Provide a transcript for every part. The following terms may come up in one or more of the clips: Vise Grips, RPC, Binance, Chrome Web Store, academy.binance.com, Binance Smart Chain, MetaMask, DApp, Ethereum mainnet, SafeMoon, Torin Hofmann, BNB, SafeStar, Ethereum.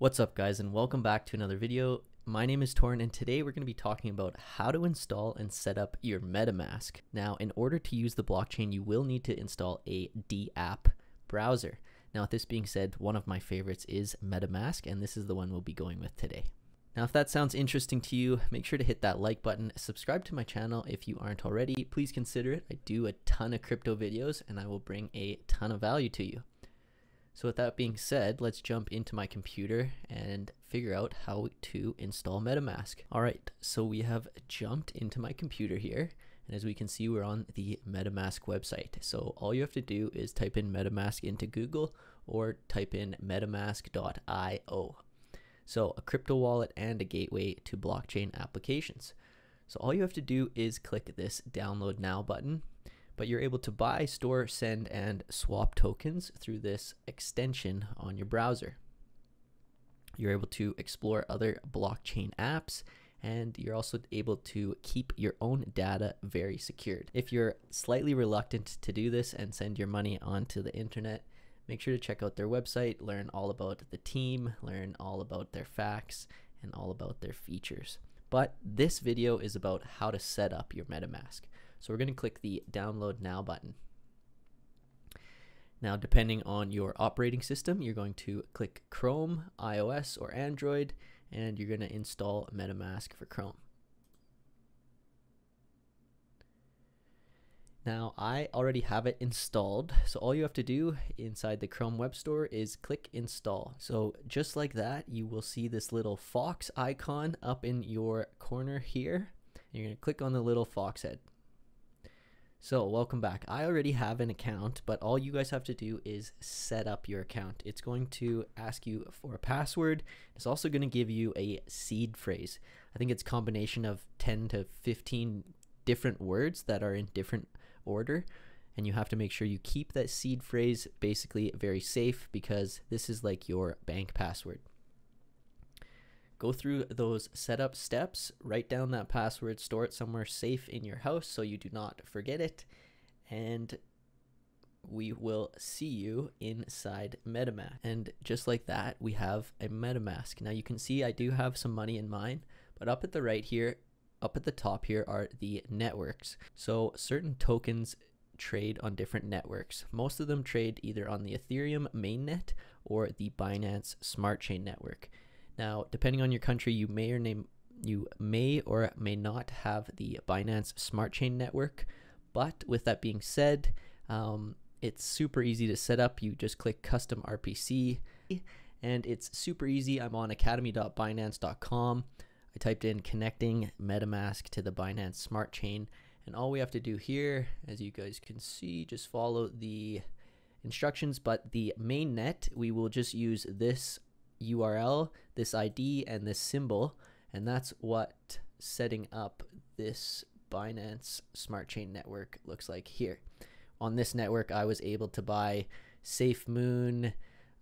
What's up guys, and welcome back to another video. My name is Torrin, and today we're going to be talking about how to install and set up your MetaMask. Now, in order to use the blockchain, you will need to install a DApp browser. Now, with this being said, one of my favorites is MetaMask, and this is the one we'll be going with today. Now, if that sounds interesting to you, make sure to hit that like button, subscribe to my channel if you aren't already, please consider it. I do a ton of crypto videos and I will bring a ton of value to you. So with that being said, let's jump into my computer and figure out how to install MetaMask. All right, so we have jumped into my computer here, and as we can see, we're on the MetaMask website. So all you have to do is type in MetaMask into Google or type in metamask.io. So a crypto wallet and a gateway to blockchain applications. So all you have to do is click this download now button, but you're able to buy, store, send, and swap tokens through this extension on your browser. You're able to explore other blockchain apps, and you're also able to keep your own data very secured. If you're slightly reluctant to do this and send your money onto the internet, make sure to check out their website, learn all about the team, learn all about their facts, and all about their features. But this video is about how to set up your MetaMask. So we're going to click the download now button. Now, depending on your operating system, you're going to click Chrome, iOS, or Android, and you're going to install MetaMask for Chrome. Now, I already have it installed, so all you have to do inside the Chrome Web Store is click install. So just like that, you will see this little fox icon up in your corner here. You're going to click on the little fox head. So welcome back. I already have an account, but all you guys have to do is set up your account. It's going to ask you for a password. It's also going to give you a seed phrase. I think it's a combination of 10 to 15 different words that are in different order, and you have to make sure you keep that seed phrase basically very safe, because this is like your bank password. Go through those setup steps, write down that password, store it somewhere safe in your house so you do not forget it, and we will see you inside MetaMask. And just like that, we have a MetaMask. Now you can see I do have some money in mine, but up at the top here are the networks. So certain tokens trade on different networks. Most of them trade either on the Ethereum mainnet or the Binance Smart Chain network. Now, depending on your country, you may or may not have the Binance Smart Chain network. But with that being said, it's super easy to set up. You just click custom RPC, and it's super easy. I'm on academy.binance.com. I typed in connecting MetaMask to the Binance Smart Chain, and all we have to do here, as you guys can see, just follow the instructions. But the mainnet, we will just use this URL, this ID, and this symbol, and that's what setting up this Binance Smart Chain network looks like here. On this network, I was able to buy SafeMoon,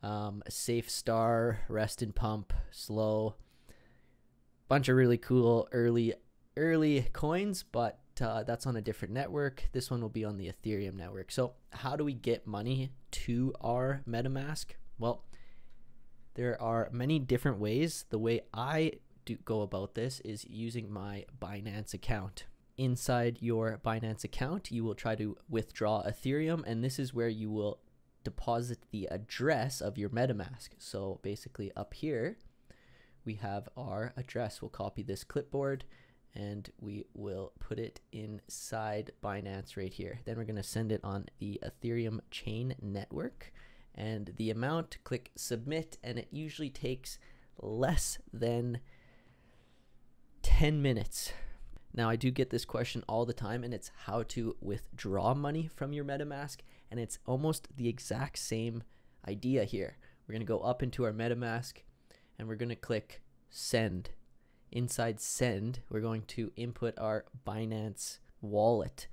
SafeStar, Rest and Pump, Slow. Bunch of really cool early coins, but that's on a different network. This one will be on the Ethereum network. So how do we get money to our MetaMask? Well, there are many different ways. The way I go about this is using my Binance account. Inside your Binance account, you will try to withdraw Ethereum, and this is where you will deposit the address of your MetaMask. So basically up here, we have our address. We'll copy this clipboard and we will put it inside Binance right here. Then we're going to send it on the Ethereum chain network, and the amount, click submit, and it usually takes less than 10 minutes. Now, I do get this question all the time, and it's how to withdraw money from your MetaMask, and it's almost the exact same idea here. We're going to go up into our MetaMask, and we're going to click send. Inside send, we're going to input our Binance wallet.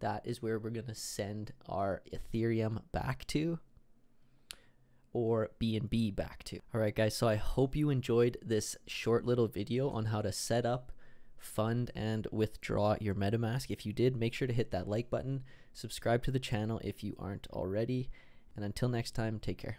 That is where we're going to send our Ethereum back to, or BNB back to. All right guys, so I hope you enjoyed this short little video on how to set up, fund, and withdraw your MetaMask. If you did, make sure to hit that like button, subscribe to the channel if you aren't already, and until next time, take care.